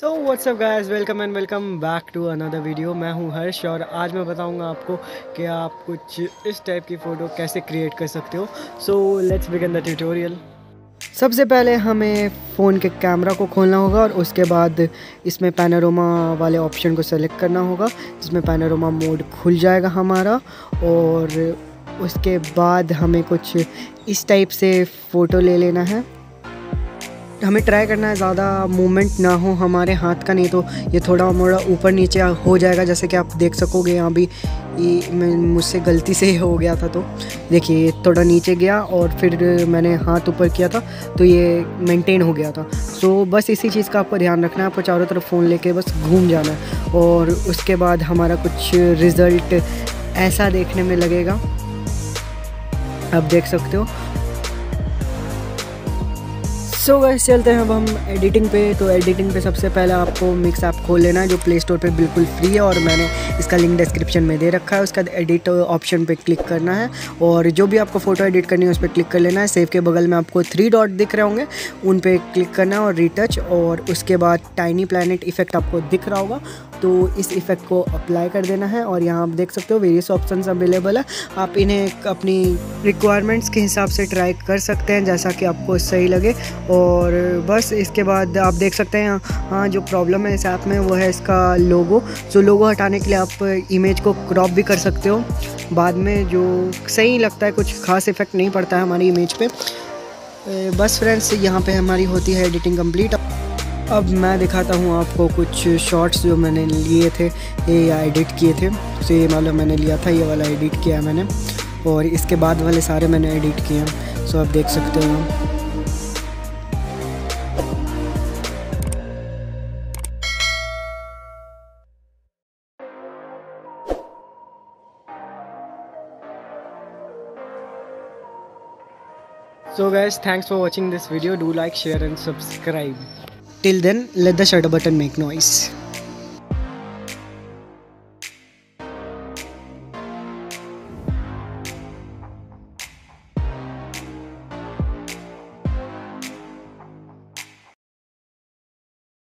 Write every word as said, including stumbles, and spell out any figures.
So what's up guys, welcome and welcome back to another video. मैं हूं हर्ष और आज मैं बताऊंगा आपको कि आप कुछ इस टाइप की फ़ोटो कैसे क्रिएट कर सकते हो। So let's begin the tutorial. सबसे पहले हमें फ़ोन के कैमरा को खोलना होगा और उसके बाद इसमें पैनोरामा वाले ऑप्शन को सेलेक्ट करना होगा, जिसमें पैनोरामा मोड खुल जाएगा हमारा। और उसके बाद हमें कुछ इस टाइप से फ़ोटो ले लेना है। हमें ट्राई करना है ज़्यादा मूवमेंट ना हो हमारे हाथ का, नहीं तो ये थोड़ा मोड़ा ऊपर नीचे हो जाएगा, जैसे कि आप देख सकोगे। यहाँ भी मुझसे गलती से हो गया था, तो देखिए थोड़ा नीचे गया और फिर मैंने हाथ ऊपर किया था तो ये मेंटेन हो गया था। सो बस इसी चीज़ का आपको ध्यान रखना है। आपको चारों तरफ फ़ोन लेके बस घूम जाना है और उसके बाद हमारा कुछ रिज़ल्ट ऐसा देखने में लगेगा, आप देख सकते हो। सो गाइस चलते हैं अब हम एडिटिंग पे। तो एडिटिंग पे सबसे पहले आपको मिक्स ऐप खोल लेना है, जो प्ले स्टोर पे बिल्कुल फ्री है और मैंने इसका लिंक डिस्क्रिप्शन में दे रखा है। उसका एडिट ऑप्शन पे क्लिक करना है और जो भी आपको फ़ोटो एडिट करनी है उस पर क्लिक कर लेना है। सेव के बगल में आपको थ्री डॉट दिख रहे होंगे, उन पर क्लिक करना है और रिटच। और उसके बाद टाइनी प्लैनेट इफेक्ट आपको दिख रहा होगा, तो इस इफ़ेक्ट को अप्लाई कर देना है। और यहाँ आप देख सकते हो वेरियस ऑप्शंस अवेलेबल है, आप इन्हें अपनी रिक्वायरमेंट्स के हिसाब से ट्राई कर सकते हैं जैसा कि आपको सही लगे। और बस इसके बाद आप देख सकते हैं, हाँ जो प्रॉब्लम है इस ऐप में वो है इसका लोगो। सो लोगो हटाने के लिए आप इमेज को क्रॉप भी कर सकते हो बाद में, जो सही लगता है, कुछ खास इफेक्ट नहीं पड़ता है हमारी इमेज पे। बस फ्रेंड्स यहाँ पे हमारी होती है एडिटिंग कंप्लीट। अब मैं दिखाता हूँ आपको कुछ शॉट्स जो मैंने लिए थे या एडिट किए थे। तो ये वाला मैंने लिया था, ये वाला एडिट किया है मैंने, और इसके बाद वाले सारे मैंने एडिट किए हैं। सो आप देख सकते हो। So guys, thanks for watching this video. Do like, share and subscribe. Till then, let the shutter button make noise.